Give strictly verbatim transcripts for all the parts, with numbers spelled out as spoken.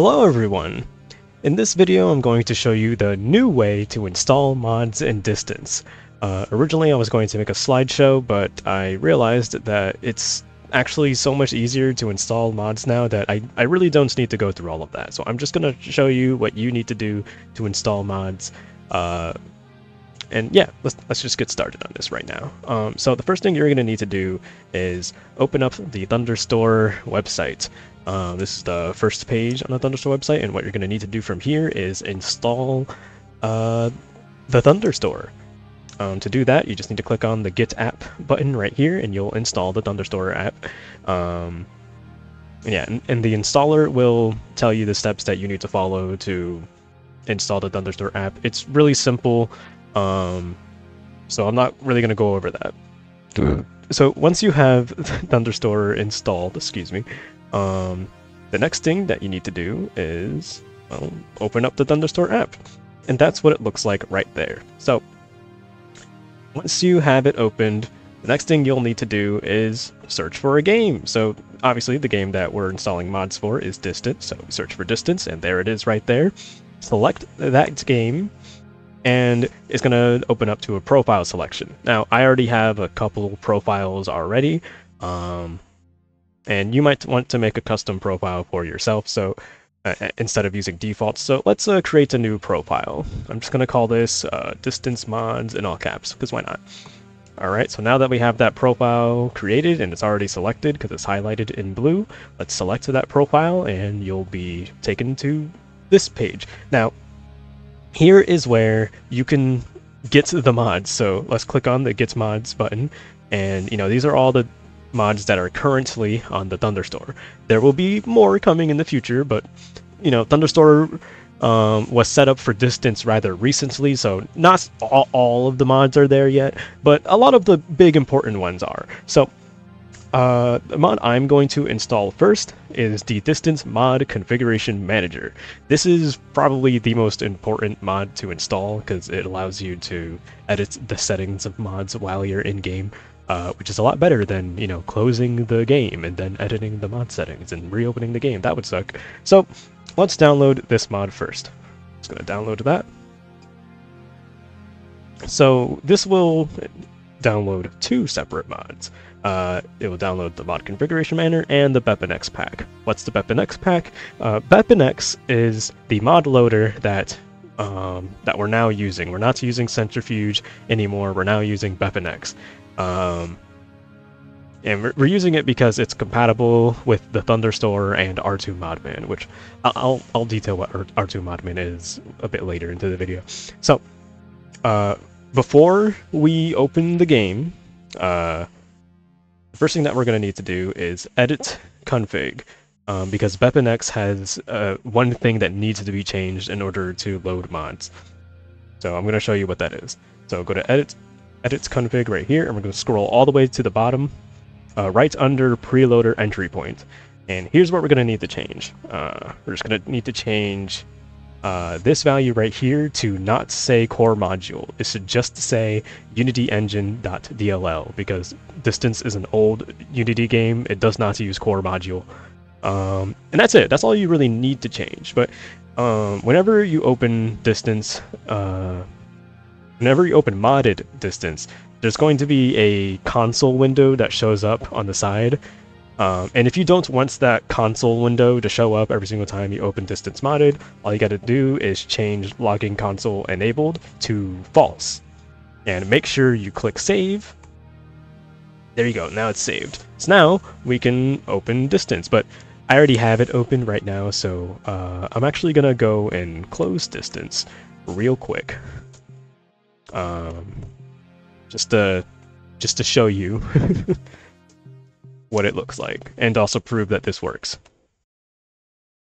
Hello everyone! In this video I'm going to show you the new way to install mods in Distance. Uh, originally I was going to make a slideshow, but I realized that it's actually so much easier to install mods now that I, I really don't need to go through all of that. So I'm just going to show you what you need to do to install mods. Uh, and yeah, let's, let's just get started on this right now. Um, so the first thing you're going to need to do is open up the ThunderStore website. Uh, this is the first page on the ThunderStore website, and what you're going to need to do from here is install uh, the ThunderStore. Um, to do that, you just need to click on the Get App button right here, and you'll install the ThunderStore app. Um, yeah, and, and the installer will tell you the steps that you need to follow to install the ThunderStore app. It's really simple, um, so I'm not really going to go over that. Mm. So once you have ThunderStore installed, excuse me, Um, the next thing that you need to do is well, open up the ThunderStore app, and that's what it looks like right there. So once you have it opened, the next thing you'll need to do is search for a game. So obviously the game that we're installing mods for is Distance, so search for Distance, and there it is right there. Select that game, and it's going to open up to a profile selection. Now I already have a couple profiles already, um... and you might want to make a custom profile for yourself, so uh, instead of using defaults. So let's uh, create a new profile. I'm just going to call this uh, Distance Mods in all caps, because why not? All right, so now that we have that profile created, and it's already selected because it's highlighted in blue, let's select that profile, and you'll be taken to this page. Now, here is where you can get the mods. So let's click on the Get Mods button, and you know these are all the mods that are currently on the ThunderStore. There will be more coming in the future, but you know, ThunderStore um, was set up for Distance rather recently, so not all, all of the mods are there yet, but a lot of the big important ones are. So uh, the mod I'm going to install first is the Distance Mod Configuration Manager. This is probably the most important mod to install because it allows you to edit the settings of mods while you're in game. Uh, which is a lot better than, you know, closing the game and then editing the mod settings and reopening the game. That would suck. So let's download this mod first. Just going to download that. So this will download two separate mods. Uh, it will download the Mod Configuration Manager and the BepInEx pack. What's the BepInEx pack? Uh, BepInEx is the mod loader that um, that we're now using. We're not using Centrifuge anymore. We're now using BepInEx. Um, and we're using it because it's compatible with the ThunderStore and r two modman, which I'll, I'll detail what r two modman is a bit later into the video. So, uh, before we open the game, uh, the first thing that we're going to need to do is edit config, um, because BepInEx has uh, one thing that needs to be changed in order to load mods. So I'm going to show you what that is. So go to edit. Edits config right here, and we're going to scroll all the way to the bottom, uh, right under preloader entry point. And here's what we're going to need to change. Uh, we're just going to need to change uh, this value right here to not say core module. It should just say Unity Engine dot D L L, because Distance is an old Unity game. It does not use core module. Um, and that's it. That's all you really need to change. But um, whenever you open Distance, uh, Whenever you open modded Distance, there's going to be a console window that shows up on the side. Um, and if you don't want that console window to show up every single time you open Distance modded, all you got to do is change logging console enabled to false. And make sure you click save. There you go, now it's saved. So now we can open Distance, but I already have it open right now, so uh, I'm actually going to go and close Distance real quick. Um, just to just to show you what it looks like, and also prove that this works.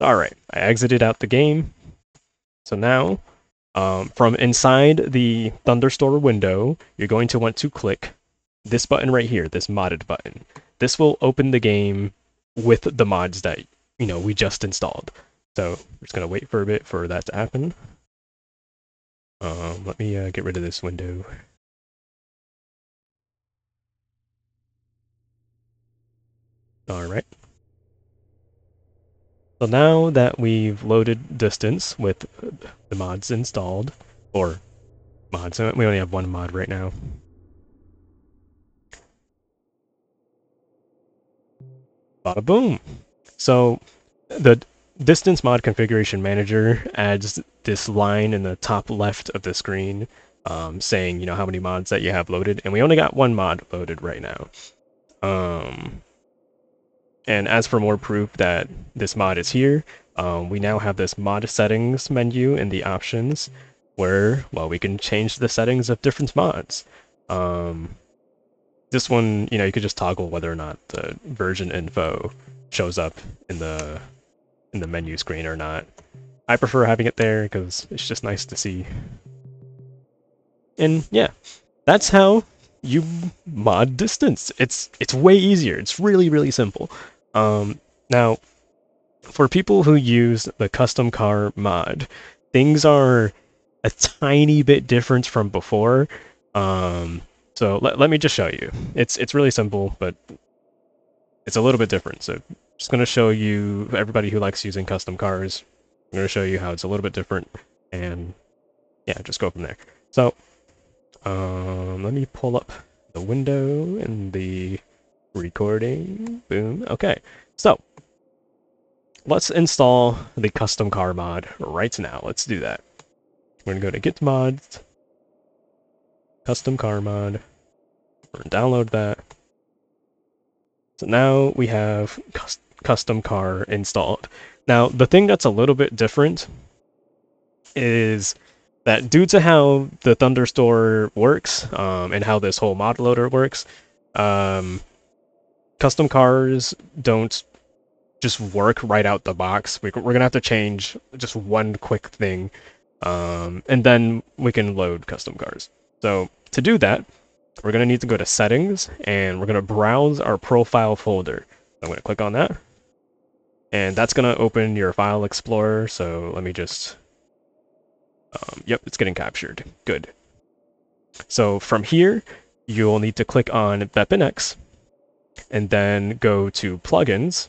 All right, I exited out the game. So now, um, from inside the ThunderStore window, you're going to want to click this button right here, this modded button. This will open the game with the mods that you know we just installed. So we're just gonna wait for a bit for that to happen. Um, let me uh, get rid of this window. Alright. So now that we've loaded Distance with the mods installed, or mods, we only have one mod right now. Bada boom! So the Distance Mod Configuration Manager adds this line in the top left of the screen um, saying, you know, how many mods that you have loaded, and we only got one mod loaded right now. Um, and as for more proof that this mod is here, um, we now have this mod settings menu in the options where, well, we can change the settings of different mods. Um, this one, you know, you could just toggle whether or not the version info shows up in the in the menu screen or not. I prefer having it there because it's just nice to see. And yeah, that's how you mod Distance. It's it's way easier. It's really, really simple. Um, now, for people who use the custom car mod, things are a tiny bit different from before. Um, so let, let me just show you. It's, it's really simple, but it's a little bit different. So I'm just going to show you, everybody who likes using custom cars, I'm going to show you how it's a little bit different. And yeah, just go from there. So um, let me pull up the window and the recording. Boom. Okay. So let's install the custom car mod right now. Let's do that. We're going to go to Git Mods, Custom Car Mod, we're going to download that. So now we have cust Custom Car installed. Now, the thing that's a little bit different is that due to how the ThunderStore works um, and how this whole mod loader works, um, custom cars don't just work right out the box. We, we're going to have to change just one quick thing. Um, and then we can load custom cars. So to do that, we're going to need to go to settings and we're going to browse our profile folder. I'm going to click on that and that's going to open your file explorer. So let me just, um, yep, it's getting captured. Good. So from here, you'll need to click on BepInEx and then go to plugins.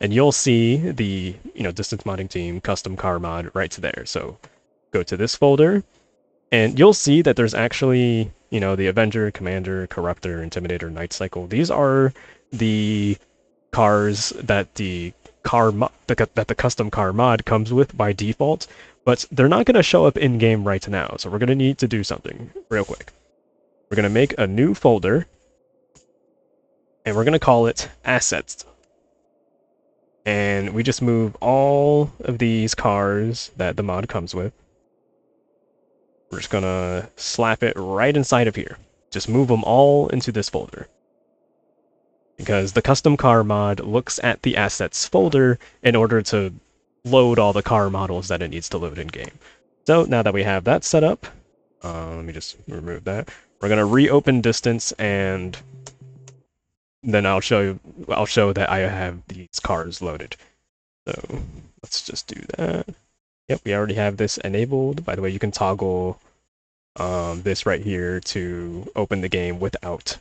And you'll see the, you know, Distance Modding Team custom car mod right there. So go to this folder and you'll see that there's actually, you know, the Avenger, Commander, Corruptor, Intimidator, Night Cycle. These are the cars that the car mod, that the custom car mod comes with by default, but they're not going to show up in game right now. So we're going to need to do something real quick. We're going to make a new folder and we're going to call it assets. And we just move all of these cars that the mod comes with. We're just gonna slap it right inside of here. Just move them all into this folder. Because the custom car mod looks at the assets folder in order to load all the car models that it needs to load in game. So now that we have that set up, uh, let me just remove that. We're gonna reopen Distance and then I'll show you, I'll show that I have these cars loaded. So let's just do that. Yep, we already have this enabled. By the way, you can toggle um, this right here to open the game without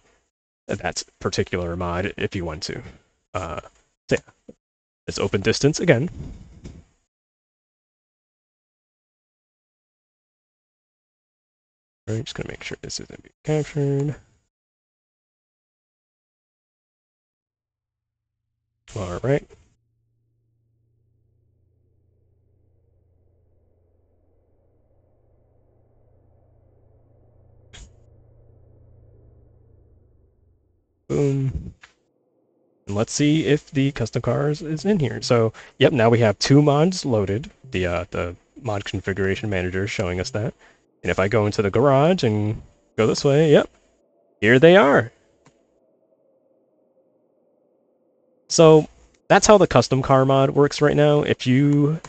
that particular mod if you want to. Uh, so yeah, let's open Distance again. I'm just gonna make sure this isn't being captured. All right. Boom. And let's see if the custom cars is in here. So, yep, now we have two mods loaded. The uh, the mod configuration manager is showing us that. And if I go into the garage and go this way, yep, here they are. So that's how the custom car mod works right now. If you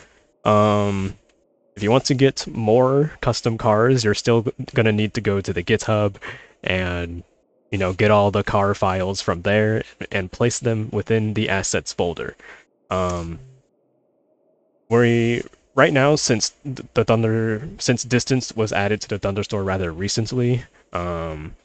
um, if you want to get more custom cars, you're still going to need to go to the GitHub and, you know, get all the car files from there and place them within the assets folder. Um, we right now, since the Thunder since Distance was added to the ThunderStore rather recently, um,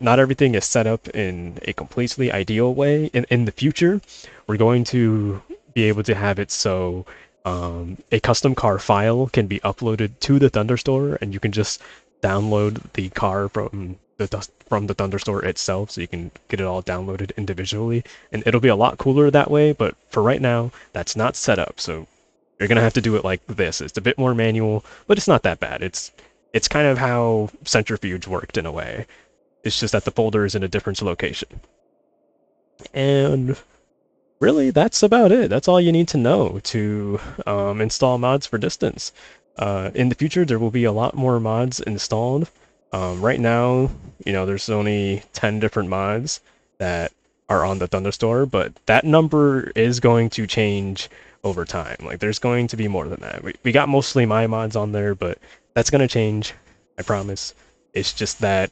not everything is set up in a completely ideal way. In, in the future, we're going to be able to have it so um, a custom car file can be uploaded to the ThunderStore, and you can just download the car from the from the ThunderStore itself, so you can get it all downloaded individually, and it'll be a lot cooler that way. But for right now, that's not set up, so you're gonna have to do it like this. It's a bit more manual, but it's not that bad. It's it's kind of how Centrifuge worked in a way. It's just that the folder is in a different location. And really, that's about it. That's all you need to know to um, install mods for Distance. Uh, in the future, there will be a lot more mods installed. Um, right now, you know, there's only ten different mods that are on the ThunderStore, but that number is going to change over time. Like, there's going to be more than that. We, we got mostly my mods on there, but that's going to change, I promise. It's just that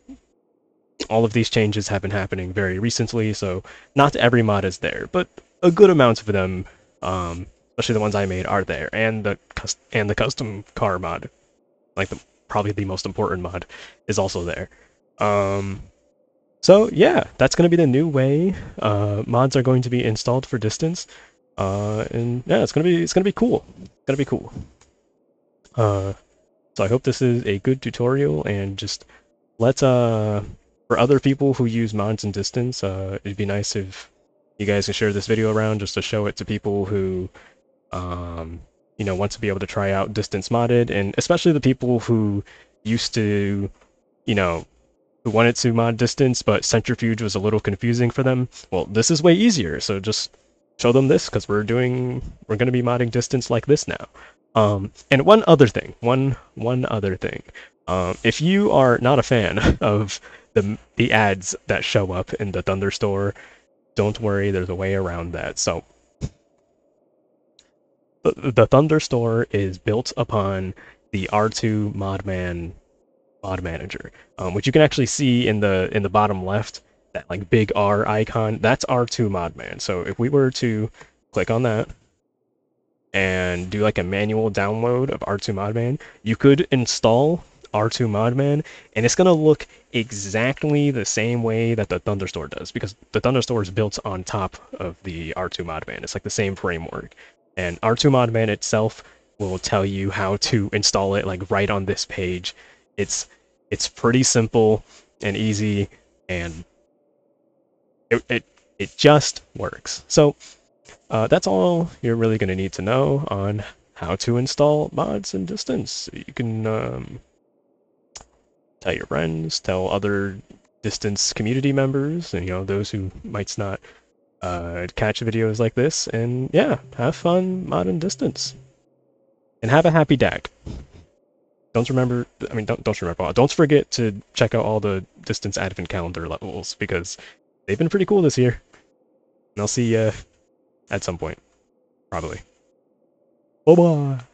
all of these changes have been happening very recently, so not every mod is there, but a good amount of them, um, especially the ones I made, are there, and the and the custom car mod, like the, probably the most important mod, is also there. Um, so yeah, that's going to be the new way uh, mods are going to be installed for Distance, uh, and yeah, it's going to be it's going to be cool. It's going to be cool. Uh, so I hope this is a good tutorial, and just let's uh. For other people who use mods in Distance, uh, it'd be nice if you guys can share this video around just to show it to people who, um, you know, want to be able to try out Distance modded, and especially the people who used to, you know, who wanted to mod Distance, but Centrifuge was a little confusing for them. Well, this is way easier, so just show them this, because we're doing, we're going to be modding Distance like this now. Um, and one other thing, one, one other thing. Um, if you are not a fan of the the ads that show up in the ThunderStore, don't worry, there's a way around that. So the, the ThunderStore is built upon the r two modman mod manager, um, which you can actually see in the in the bottom left, that like big R icon. That's r two modman. So if we were to click on that and do like a manual download of r two modman, you could install r two modman, and it's going to look exactly the same way that the ThunderStore does, because the ThunderStore is built on top of the r two modman. It's like the same framework, and r two modman itself will tell you how to install it, like right on this page. It's it's pretty simple and easy, and it it, it just works. So uh, that's all you're really going to need to know on how to install mods in Distance. You can um, tell your friends, tell other Distance community members, and you know, those who might not uh, catch videos like this. And yeah, have fun modding Distance, and have a happy D A C. Don't remember, I mean, don't don't remember. Don't forget to check out all the Distance Advent Calendar levels, because they've been pretty cool this year. And I'll see you at some point, probably. Bye bye.